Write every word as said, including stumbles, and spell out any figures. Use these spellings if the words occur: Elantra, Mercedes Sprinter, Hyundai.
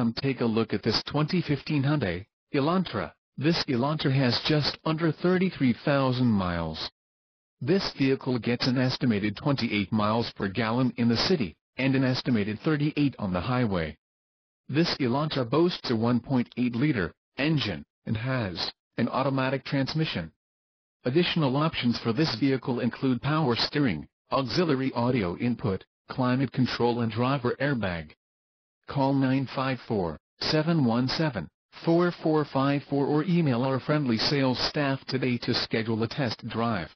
come take a look at this twenty fifteen Hyundai Elantra. This Elantra has just under thirty-three thousand miles. This vehicle gets an estimated twenty-eight miles per gallon in the city, and an estimated thirty-eight on the highway. This Elantra boasts a one point eight liter engine, and has an automatic transmission. Additional options for this vehicle include power steering, auxiliary audio input, climate control and driver airbag. Call nine five four, seven one seven, four four five four or email our friendly sales staff today to schedule a test drive.